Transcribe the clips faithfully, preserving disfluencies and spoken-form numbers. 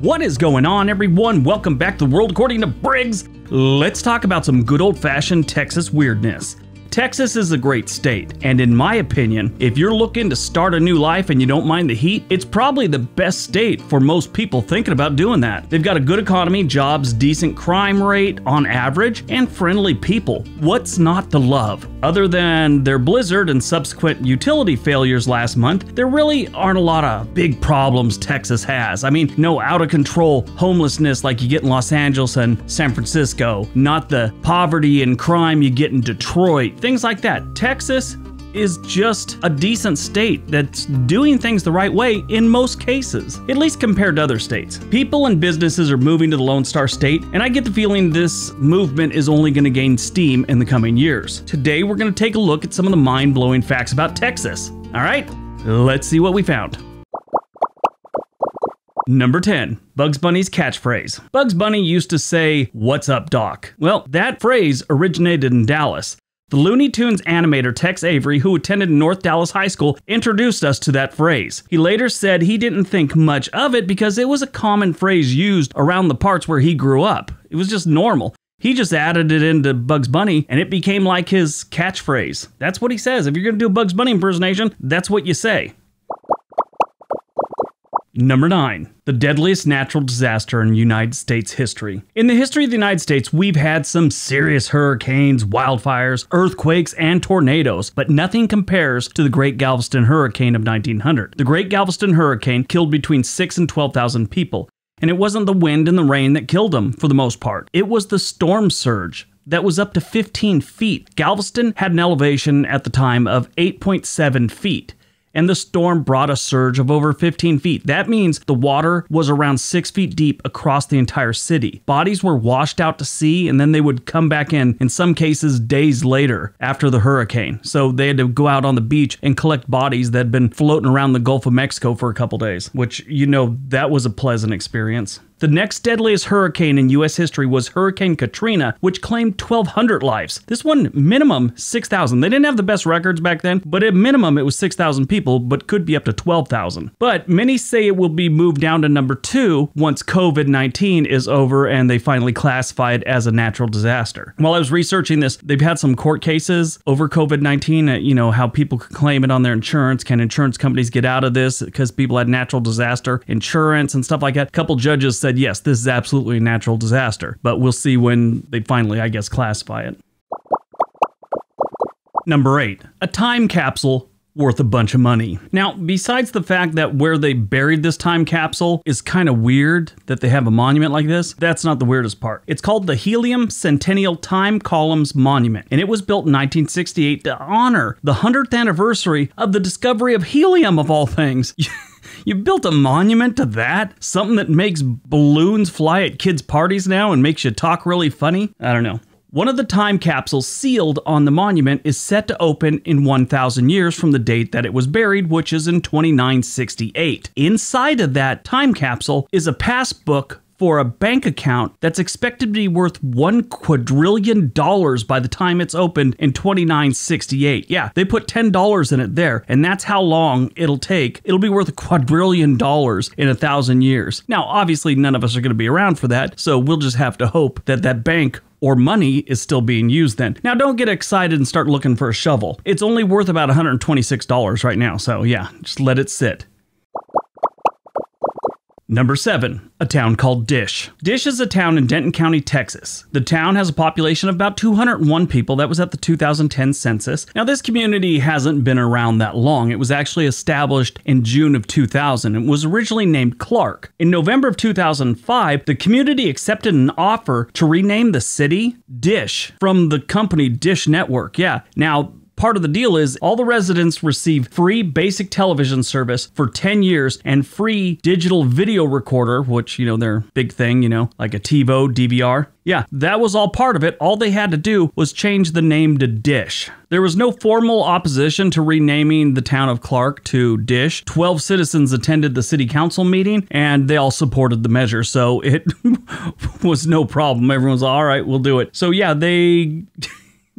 What is going on, everyone? Welcome back to the world according to Briggs. Let's talk about some good old-fashioned Texas weirdness. Texas is a great state, and in my opinion, if you're looking to start a new life and you don't mind the heat, it's probably the best state for most people thinking about doing that. They've got a good economy, jobs, decent crime rate on average, and friendly people. What's not to love? Other than their blizzard and subsequent utility failures last month, there really aren't a lot of big problems Texas has. I mean, no out-of-control homelessness like you get in Los Angeles and San Francisco, not the poverty and crime you get in Detroit, things like that. Texas is just a decent state that's doing things the right way in most cases, at least compared to other states. People and businesses are moving to the Lone Star State, and I get the feeling this movement is only going to gain steam in the coming years. Today, we're going to take a look at some of the mind-blowing facts about Texas. All right, let's see what we found. Number ten. Bugs Bunny's catchphrase. Bugs Bunny used to say, "What's up, Doc?" Well, that phrase originated in Dallas. The Looney Tunes animator Tex Avery, who attended North Dallas High School, introduced us to that phrase. He later said he didn't think much of it because it was a common phrase used around the parts where he grew up. It was just normal. He just added it into Bugs Bunny, and it became like his catchphrase. That's what he says. If you're going to do a Bugs Bunny impersonation, that's what you say. Number nine. The deadliest natural disaster in United States history. In the history of the United States, we've had some serious hurricanes, wildfires, earthquakes, and tornadoes, but nothing compares to the Great Galveston Hurricane of nineteen hundred. The Great Galveston Hurricane killed between six and twelve thousand people, and it wasn't the wind and the rain that killed them for the most part. It was the storm surge that was up to fifteen feet. Galveston had an elevation at the time of eight point seven feet. And the storm brought a surge of over fifteen feet. That means the water was around six feet deep across the entire city. Bodies were washed out to sea, and then they would come back in, in some cases days later after the hurricane. So they had to go out on the beach and collect bodies that had been floating around the Gulf of Mexico for a couple days, which, you know, that was a pleasant experience. The next deadliest hurricane in U S history was Hurricane Katrina, which claimed twelve hundred lives. This one, minimum six thousand. They didn't have the best records back then, but at minimum it was six thousand people, but could be up to twelve thousand. But many say it will be moved down to number two once COVID nineteen is over and they finally classify it as a natural disaster. While I was researching this, they've had some court cases over COVID nineteen, you know, how people could claim it on their insurance. Can insurance companies get out of this because people had natural disaster insurance and stuff like that? A couple judges said, yes, this is absolutely a natural disaster, but we'll see when they finally, I guess, classify it. Number eight, a time capsule worth a bunch of money. Now, besides the fact that where they buried this time capsule is kind of weird that they have a monument like this, that's not the weirdest part. It's called the Helium Centennial Time Columns Monument, and it was built in nineteen sixty-eight to honor the one hundredth anniversary of the discovery of helium, of all things. You built a monument to that? Something that makes balloons fly at kids' parties now and makes you talk really funny? I don't know. One of the time capsules sealed on the monument is set to open in one thousand years from the date that it was buried, which is in twenty-nine sixty-eight. Inside of that time capsule is a passbook for a bank account that's expected to be worth one quadrillion dollars by the time it's opened in twenty-nine sixty-eight. Yeah, they put ten dollars in it there, and that's how long it'll take. It'll be worth a quadrillion dollars in a thousand years. Now, obviously, none of us are going to be around for that, so we'll just have to hope that that bank or money is still being used then. Now, don't get excited and start looking for a shovel. It's only worth about one hundred twenty-six dollars right now, so yeah, just let it sit. Number seven, a town called Dish. Dish is a town in Denton County, Texas. The town has a population of about two hundred one people. That was at the two thousand ten census. Now, this community hasn't been around that long. It was actually established in June of two thousand and was originally named Clark. In November of two thousand five, the community accepted an offer to rename the city Dish from the company Dish Network. Yeah, now, part of the deal is all the residents receive free basic television service for ten years and free digital video recorder, which, you know, their big thing, you know, like a TiVo, D V R. Yeah, that was all part of it. All they had to do was change the name to Dish. There was no formal opposition to renaming the town of Clark to Dish. Twelve citizens attended the city council meeting, and they all supported the measure, so it was no problem. Everyone's all right, we'll do it. So yeah, they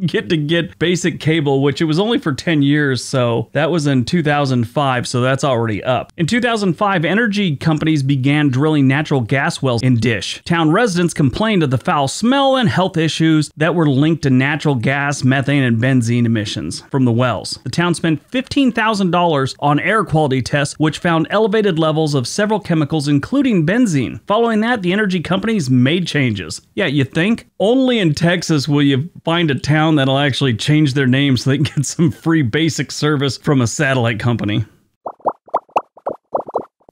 get to get basic cable, which it was only for ten years. So that was in two thousand five. So that's already up. In two thousand five, energy companies began drilling natural gas wells in Dish. Town residents complained of the foul smell and health issues that were linked to natural gas, methane, and benzene emissions from the wells. The town spent fifteen thousand dollars on air quality tests, which found elevated levels of several chemicals, including benzene. Following that, the energy companies made changes. Yeah, you think? Only in Texas will you find a town that'll actually change their name so they can get some free basic service from a satellite company.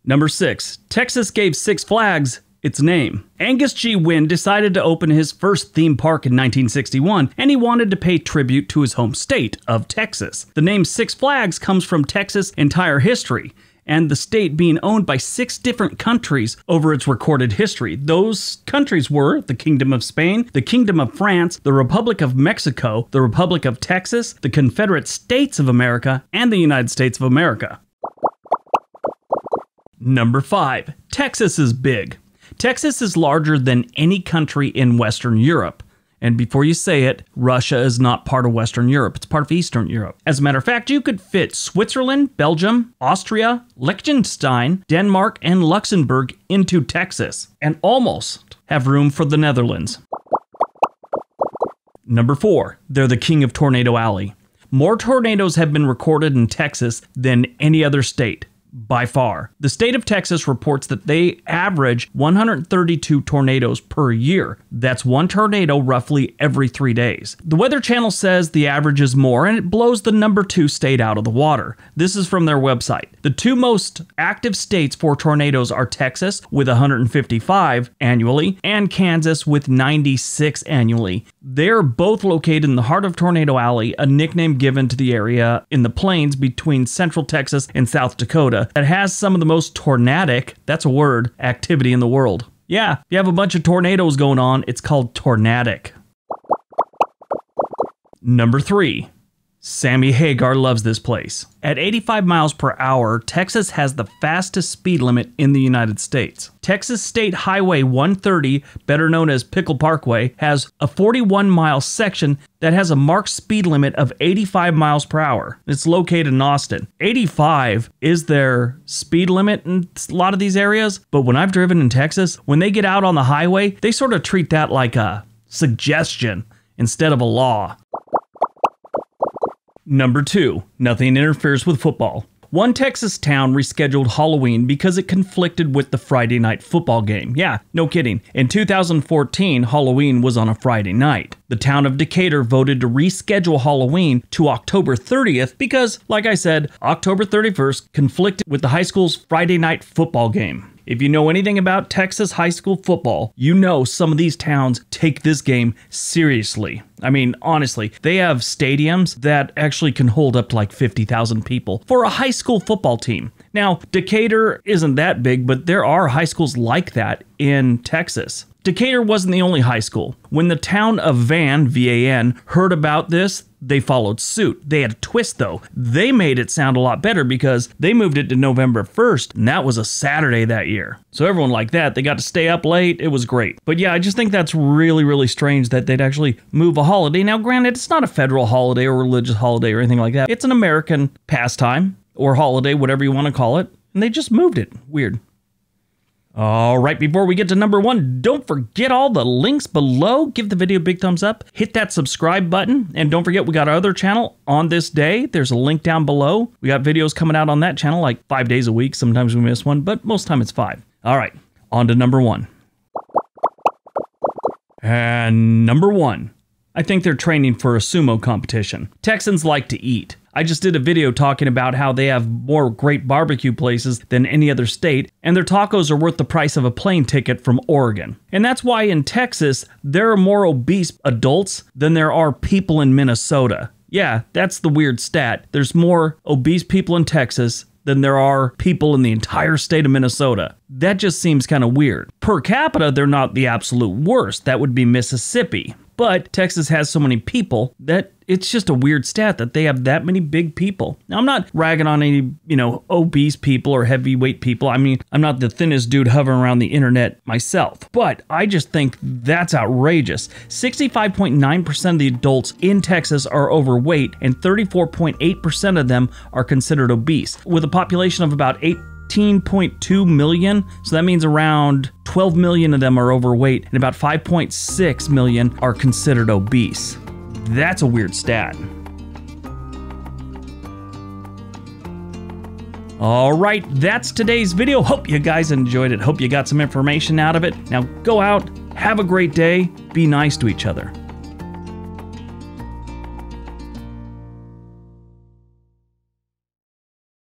Number six, Texas gave Six Flags its name. Angus G. Wynne decided to open his first theme park in nineteen sixty-one, and he wanted to pay tribute to his home state of Texas. The name Six Flags comes from Texas' entire history, and the state being owned by six different countries over its recorded history. Those countries were the Kingdom of Spain, the Kingdom of France, the Republic of Mexico, the Republic of Texas, the Confederate States of America, and the United States of America. Number five, Texas is big. Texas is larger than any country in Western Europe. And before you say it, Russia is not part of Western Europe. It's part of Eastern Europe. As a matter of fact, you could fit Switzerland, Belgium, Austria, Liechtenstein, Denmark, and Luxembourg into Texas, and almost have room for the Netherlands. Number four, they're the king of Tornado Alley. More tornadoes have been recorded in Texas than any other state. By far. The state of Texas reports that they average one hundred thirty-two tornadoes per year. That's one tornado roughly every three days. The Weather Channel says the average is more, and it blows the number two state out of the water. This is from their website. The two most active states for tornadoes are Texas with one hundred fifty-five annually and Kansas with ninety-six annually. They're both located in the heart of Tornado Alley, a nickname given to the area in the plains between central Texas and South Dakota that has some of the most tornadic, that's a word, activity in the world. Yeah, if you have a bunch of tornadoes going on, it's called tornadic. Number three, Sammy Hagar loves this place. At eighty-five miles per hour, Texas has the fastest speed limit in the United States. Texas State Highway one thirty, better known as Pickle Parkway, has a forty-one mile section that has a marked speed limit of eighty-five miles per hour. It's located in Austin. eighty-five is their speed limit in a lot of these areas, but when I've driven in Texas, when they get out on the highway, they sort of treat that like a suggestion instead of a law. Number two, nothing interferes with football. One Texas town rescheduled Halloween because it conflicted with the Friday night football game. Yeah, no kidding. In two thousand fourteen, Halloween was on a Friday night. The town of Decatur voted to reschedule Halloween to October thirtieth because, like I said, October thirty-first conflicted with the high school's Friday night football game. If you know anything about Texas high school football, you know some of these towns take this game seriously. I mean, honestly, they have stadiums that actually can hold up to like fifty thousand people for a high school football team. Now, Decatur isn't that big, but there are high schools like that in Texas. Decatur wasn't the only high school. When the town of Van, V A N, heard about this, they followed suit. They had a twist, though. They made it sound a lot better because they moved it to November first, and that was a Saturday that year. So everyone liked that. They got to stay up late. It was great. But yeah, I just think that's really, really strange that they'd actually move a holiday. Now, granted, it's not a federal holiday or religious holiday or anything like that. It's an American pastime or holiday, whatever you want to call it, and they just moved it. Weird. All right, before we get to number one, don't forget all the links below. Give the video a big thumbs up, hit that subscribe button, and don't forget we got our other channel on this day. There's a link down below. We got videos coming out on that channel like five days a week. Sometimes we miss one, but most time it's five. All right, on to number one. And number one, I think they're training for a sumo competition. Texans like to eat. I just did a video talking about how they have more great barbecue places than any other state, and their tacos are worth the price of a plane ticket from Oregon. And that's why in Texas, there are more obese adults than there are people in Minnesota. Yeah, that's the weird stat. There's more obese people in Texas than there are people in the entire state of Minnesota. That just seems kind of weird. Per capita, they're not the absolute worst. That would be Mississippi. But Texas has so many people that it's just a weird stat that they have that many big people. Now, I'm not ragging on any, you know, obese people or heavyweight people. I mean, I'm not the thinnest dude hovering around the internet myself, but I just think that's outrageous. sixty-five point nine percent of the adults in Texas are overweight, and thirty-four point eight percent of them are considered obese, with a population of about eight point two million, so that means around twelve million of them are overweight and about five point six million are considered obese. That's a weird stat. All right, that's today's video. Hope you guys enjoyed it. Hope you got some information out of it. Now go out, have a great day, be nice to each other.